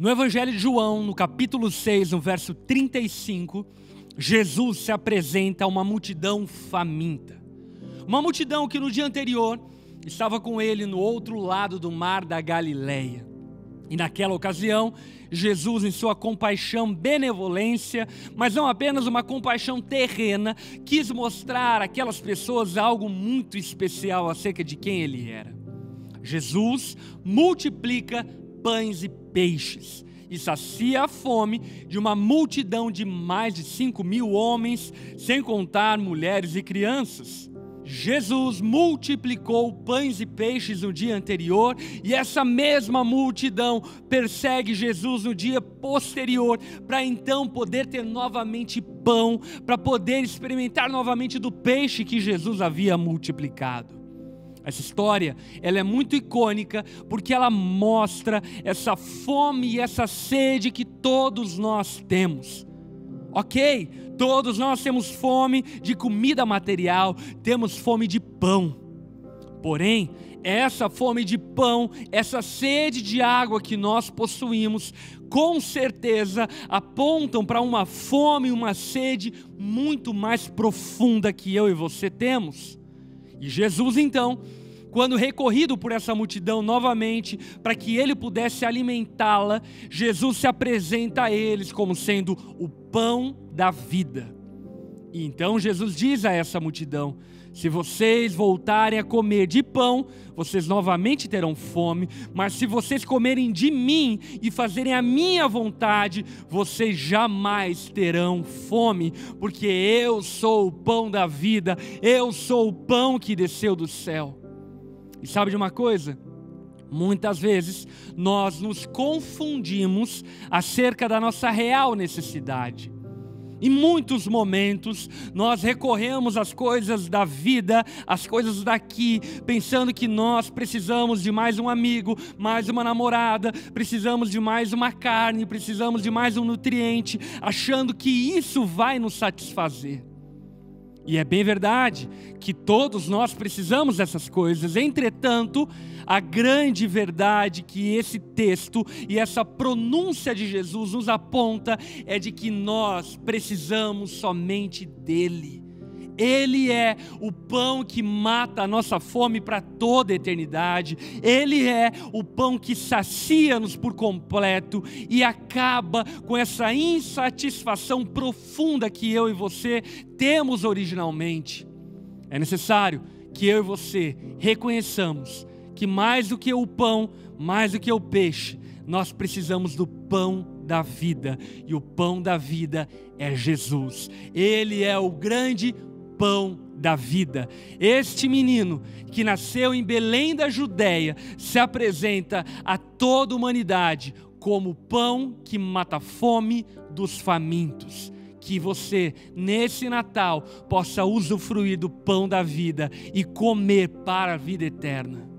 No Evangelho de João, no capítulo 6, no verso 35, Jesus se apresenta a uma multidão faminta. Uma multidão que no dia anterior estava com ele no outro lado do mar da Galileia. E naquela ocasião, Jesus, em sua compaixão, benevolência, mas não apenas uma compaixão terrena, quis mostrar àquelas pessoas algo muito especial acerca de quem ele era. Jesus multiplica pães e peixes e sacia a fome de uma multidão de mais de 5.000 homens, sem contar mulheres e crianças. Jesus multiplicou pães e peixes no dia anterior, e essa mesma multidão persegue Jesus no dia posterior, para então poder ter novamente pão, para poder experimentar novamente do peixe que Jesus havia multiplicado. Essa história, ela é muito icônica, porque ela mostra essa fome e essa sede que todos nós temos. Ok, todos nós temos fome de comida material, temos fome de pão. Porém, essa fome de pão, essa sede de água que nós possuímos, com certeza apontam para uma fome e uma sede muito mais profunda que eu e você temos. E Jesus então, quando recorrido por essa multidão novamente, para que ele pudesse alimentá-la, Jesus se apresenta a eles como sendo o pão da vida. E então Jesus diz a essa multidão: se vocês voltarem a comer de pão, vocês novamente terão fome, mas se vocês comerem de mim e fazerem a minha vontade, vocês jamais terão fome, porque eu sou o pão da vida, eu sou o pão que desceu do céu. E sabe de uma coisa? Muitas vezes nós nos confundimos acerca da nossa real necessidade. Em muitos momentos nós recorremos às coisas da vida, às coisas daqui, pensando que nós precisamos de mais um amigo, mais uma namorada, precisamos de mais uma carne, precisamos de mais um nutriente, achando que isso vai nos satisfazer. E é bem verdade que todos nós precisamos dessas coisas. Entretanto, a grande verdade que esse texto e essa pronúncia de Jesus nos aponta é de que nós precisamos somente dele. Ele é o pão que mata a nossa fome para toda a eternidade. Ele é o pão que sacia-nos por completo e acaba com essa insatisfação profunda que eu e você temos originalmente. É necessário que eu e você reconheçamos que mais do que o pão, mais do que o peixe, nós precisamos do pão da vida. E o pão da vida é Jesus. Ele é o grande pão da vida. Este menino que nasceu em Belém da Judéia se apresenta a toda a humanidade como o pão que mata a fome dos famintos. Que você, nesse Natal, possa usufruir do pão da vida e comer para a vida eterna.